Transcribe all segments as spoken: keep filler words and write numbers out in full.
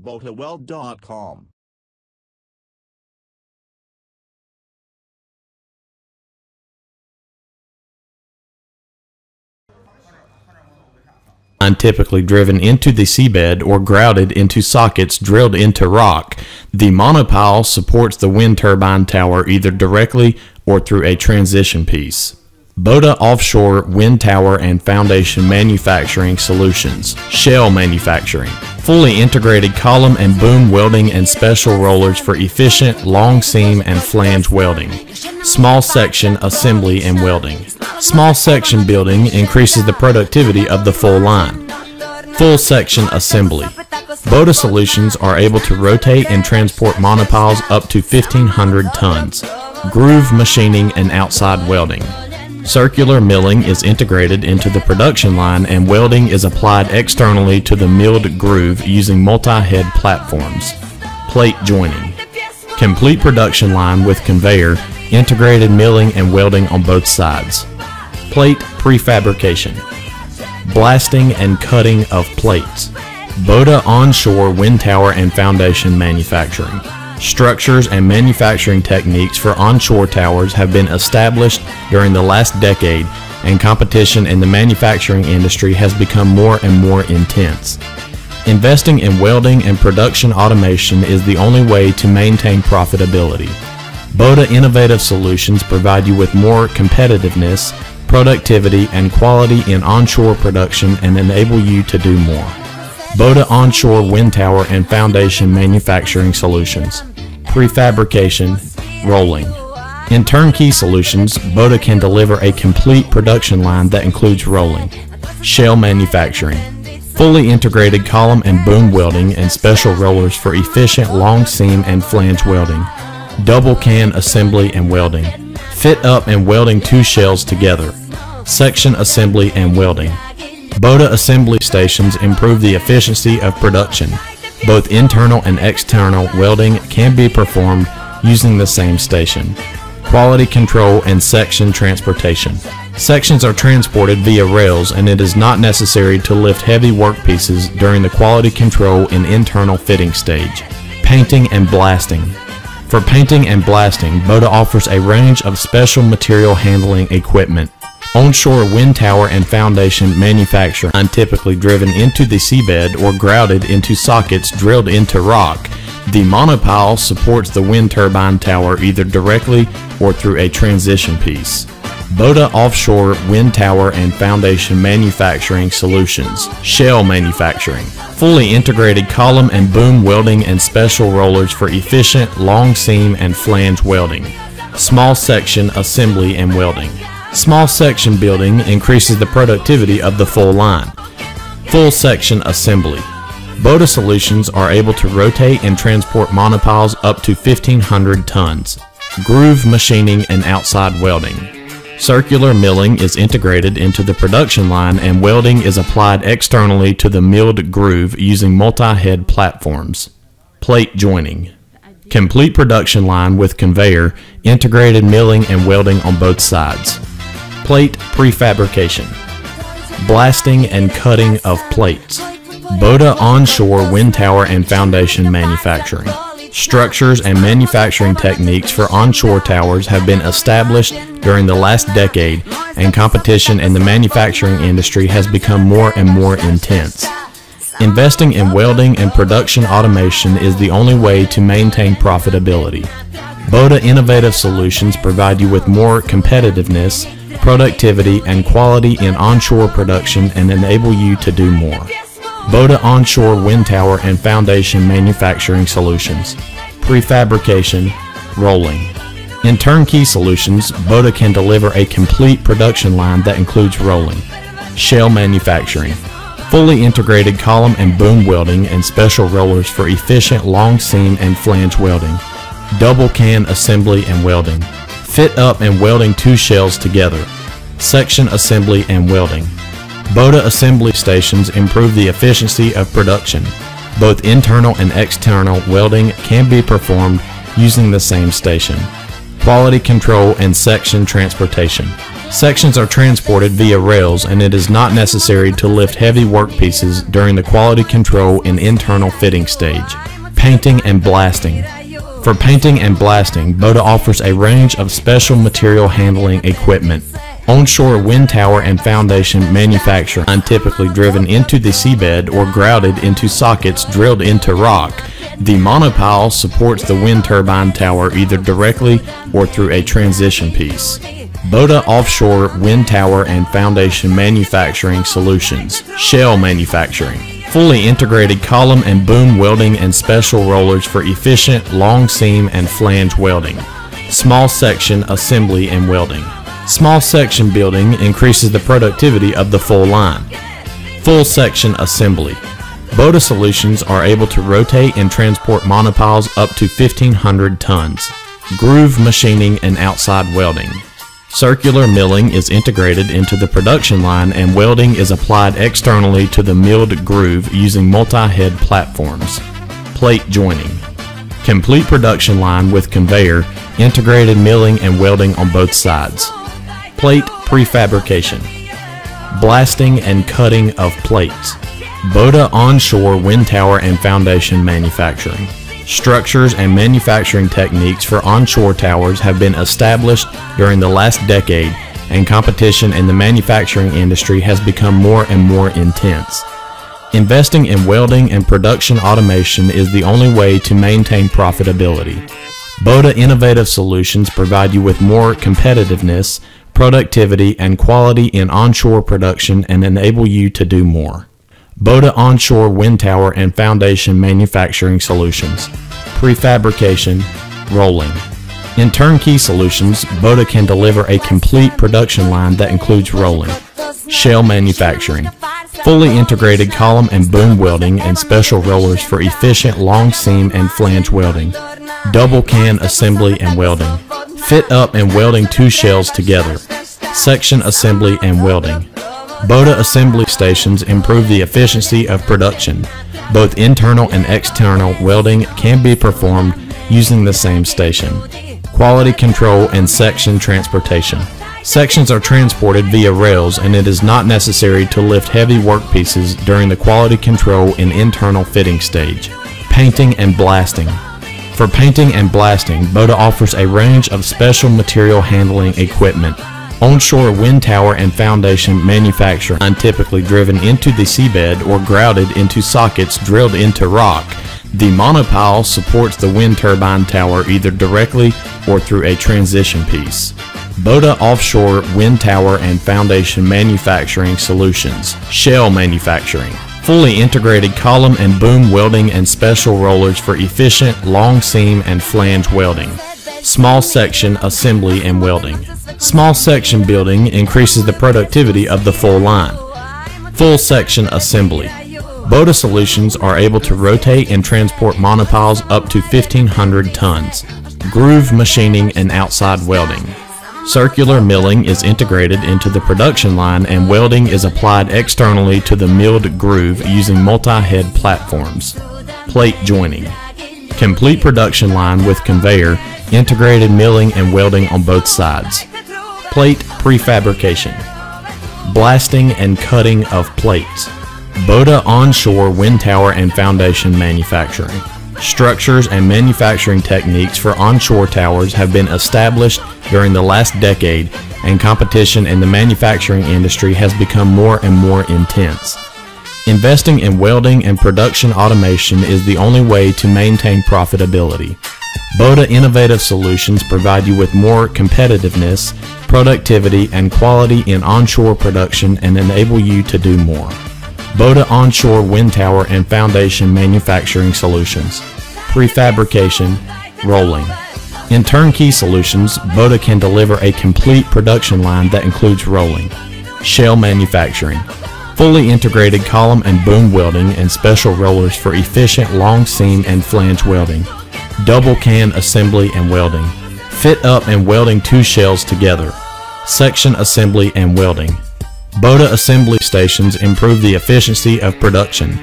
BODA weld dot com Typically driven into the seabed or grouted into sockets drilled into rock. The monopile supports the wind turbine tower either directly or through a transition piece. BODA Offshore Wind Tower and Foundation Manufacturing Solutions. Shell Manufacturing. Fully integrated column and boom welding and special rollers for efficient long seam and flange welding. Small section assembly and welding. Small section building increases the productivity of the full line. Full section assembly. BODA Solutions are able to rotate and transport monopiles up to fifteen hundred tons. Groove machining and outside welding. Circular milling is integrated into the production line and welding is applied externally to the milled groove using multi-head platforms. Plate joining. Complete production line with conveyor, integrated milling and welding on both sides. Plate prefabrication. Blasting and cutting of plates. BODA Onshore Wind Tower and Foundation Manufacturing. Structures and manufacturing techniques for onshore towers have been established during the last decade, and competition in the manufacturing industry has become more and more intense. Investing in welding and production automation is the only way to maintain profitability. BODA innovative solutions provide you with more competitiveness, productivity, and quality in onshore production and enable you to do more. BODA Onshore Wind Tower and Foundation Manufacturing Solutions. Prefabrication, rolling. In turnkey solutions, BODA can deliver a complete production line that includes rolling. Shell manufacturing. Fully integrated column and boom welding and special rollers for efficient long seam and flange welding. Double can assembly and welding. Fit up and welding two shells together. Section assembly and welding. BODA assembly stations improve the efficiency of production. Both internal and external welding can be performed using the same station. Quality control and section transportation. Sections are transported via rails and it is not necessary to lift heavy workpieces during the quality control and internal fitting stage. Painting and blasting. For painting and blasting, BODA offers a range of special material handling equipment. Onshore wind tower and foundation manufacturing typically driven into the seabed or grouted into sockets drilled into rock. The monopile supports the wind turbine tower either directly or through a transition piece. BODA Offshore Wind Tower and Foundation Manufacturing Solutions. Shell manufacturing. Fully integrated column and boom welding and special rollers for efficient long seam and flange welding. Small section assembly and welding. Small section building increases the productivity of the full line. Full section assembly. BODA Solutions are able to rotate and transport monopiles up to fifteen hundred tons. Groove machining and outside welding. Circular milling is integrated into the production line and welding is applied externally to the milled groove using multi-head platforms. Plate joining. Complete production line with conveyor, integrated milling and welding on both sides. Plate prefabrication. Blasting and cutting of plates. BODA Onshore Wind Tower and Foundation Manufacturing. Structures and manufacturing techniques for onshore towers have been established during the last decade, and competition in the manufacturing industry has become more and more intense. Investing in welding and production automation is the only way to maintain profitability. BODA innovative solutions provide you with more competitiveness, productivity, and quality in onshore production and enable you to do more. BODA Onshore Wind Tower and Foundation Manufacturing Solutions. Prefabrication, rolling. In turnkey solutions, BODA can deliver a complete production line that includes rolling. Shell manufacturing. Fully integrated column and boom welding and special rollers for efficient long seam and flange welding. Double can assembly and welding. Fit up and welding two shells together. Section assembly and welding. BODA assembly stations improve the efficiency of production. Both internal and external welding can be performed using the same station. Quality control and section transportation. Sections are transported via rails, and it is not necessary to lift heavy workpieces during the quality control and internal fitting stage. Painting and blasting. For painting and blasting, BODA offers a range of special material handling equipment. Onshore wind tower and foundation manufacture are typically driven into the seabed or grouted into sockets drilled into rock. The monopile supports the wind turbine tower either directly or through a transition piece. BODA Offshore Wind Tower and Foundation Manufacturing Solutions. Shell Manufacturing. Fully integrated column and boom welding and special rollers for efficient long seam and flange welding. Small section assembly and welding. Small section building increases the productivity of the full line. Full section assembly. BODA solutions are able to rotate and transport monopiles up to fifteen hundred tons. Groove machining and outside welding. Circular milling is integrated into the production line and welding is applied externally to the milled groove using multi-head platforms. Plate joining. Complete production line with conveyor, integrated milling and welding on both sides. Plate prefabrication. Blasting and cutting of plates. BODA Onshore Wind Tower and Foundation Manufacturing. Structures and manufacturing techniques for onshore towers have been established during the last decade, and competition in the manufacturing industry has become more and more intense. Investing in welding and production automation is the only way to maintain profitability. BODA innovative solutions provide you with more competitiveness, productivity, and quality in onshore production and enable you to do more. BODA Onshore Wind Tower and Foundation Manufacturing Solutions. Prefabrication, rolling. In turnkey solutions, BODA can deliver a complete production line that includes rolling. Shell manufacturing. Fully integrated column and boom welding and special rollers for efficient long seam and flange welding. Double can assembly and welding. Fit up and welding two shells together. Section assembly and welding. BODA assembly stations improve the efficiency of production. Both internal and external welding can be performed using the same station. Quality control and section transportation. Sections are transported via rails, and it is not necessary to lift heavy workpieces during the quality control and internal fitting stage. Painting and blasting. For painting and blasting, BODA offers a range of special material handling equipment. Onshore wind tower and foundation manufacturing are typically driven into the seabed or grouted into sockets drilled into rock. The monopile supports the wind turbine tower either directly or through a transition piece. BODA Offshore Wind Tower and Foundation Manufacturing Solutions. Shell manufacturing. Fully integrated column and boom welding and special rollers for efficient long seam and flange welding. Small section assembly and welding. Small section building increases the productivity of the full line. Full section assembly. BODA solutions are able to rotate and transport monopiles up to fifteen hundred tons. Groove machining and outside welding. Circular milling is integrated into the production line and welding is applied externally to the milled groove using multi-head platforms. Plate joining. Complete production line with conveyor, integrated milling and welding on both sides. Plate prefabrication. Blasting and cutting of plates. BODA Onshore Wind Tower and Foundation Manufacturing. Structures and manufacturing techniques for onshore towers have been established during the last decade, and competition in the manufacturing industry has become more and more intense. Investing in welding and production automation is the only way to maintain profitability. BODA innovative solutions provide you with more competitiveness, productivity, and quality in onshore production and enable you to do more. BODA Onshore Wind Tower and Foundation Manufacturing Solutions. Prefabrication, rolling. In turnkey solutions, BODA can deliver a complete production line that includes rolling. Shell manufacturing. Fully integrated column and boom welding and special rollers for efficient long seam and flange welding. Double can assembly and welding. Fit up and welding two shells together. Section assembly and welding. BODA assembly stations improve the efficiency of production.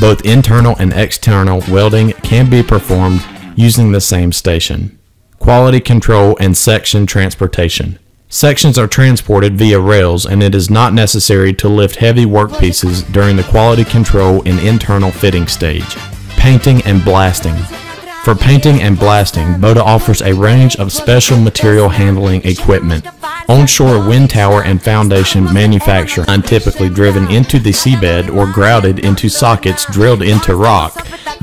Both internal and external welding can be performed using the same station. Quality control and section transportation. Sections are transported via rails, and it is not necessary to lift heavy workpieces during the quality control and internal fitting stage. Painting and blasting. For painting and blasting, BODA offers a range of special material handling equipment. Onshore wind tower and foundation manufacture untypically driven into the seabed or grouted into sockets drilled into rock.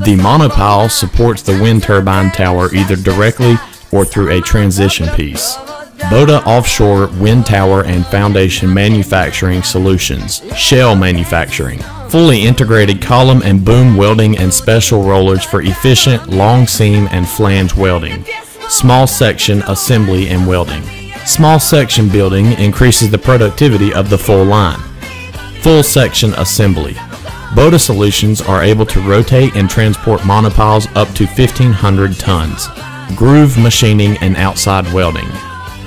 The monopile supports the wind turbine tower either directly or through a transition piece. BODA offshore wind tower and foundation manufacturing solutions. Shell manufacturing. Fully integrated column and boom welding and special rollers for efficient long seam and flange welding. Small section assembly and welding. Small section building increases the productivity of the full line. Full section assembly. BODA solutions are able to rotate and transport monopiles up to fifteen hundred tons. Groove machining and outside welding.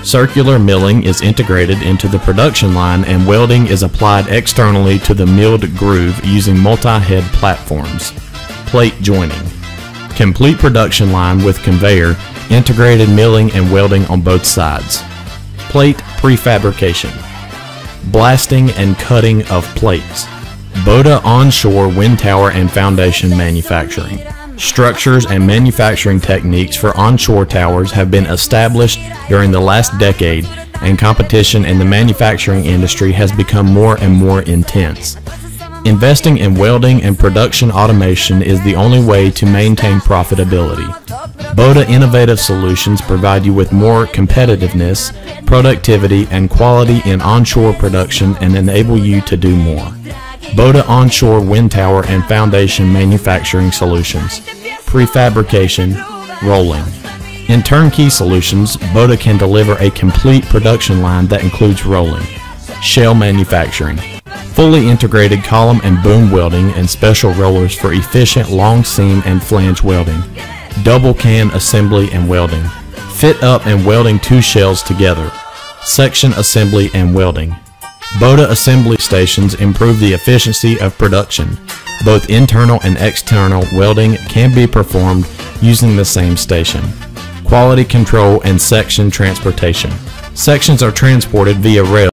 Circular milling is integrated into the production line and welding is applied externally to the milled groove using multi-head platforms. Plate joining. Complete production line with conveyor, integrated milling and welding on both sides. Plate prefabrication. Blasting and cutting of plates. BODA onshore wind tower and foundation manufacturing. Structures and manufacturing techniques for onshore towers have been established during the last decade, and competition in the manufacturing industry has become more and more intense. Investing in welding and production automation is the only way to maintain profitability. BODA innovative solutions provide you with more competitiveness, productivity, and quality in onshore production and enable you to do more. BODA onshore wind tower and foundation manufacturing solutions. Prefabrication, rolling. In turnkey solutions, BODA can deliver a complete production line that includes rolling. Shell manufacturing. Fully integrated column and boom welding and special rollers for efficient long seam and flange welding. Double can assembly and welding. Fit up and welding two shells together. Section assembly and welding. BODA assembly stations improve the efficiency of production. Both internal and external welding can be performed using the same station. Quality control and section transportation. Sections are transported via rail.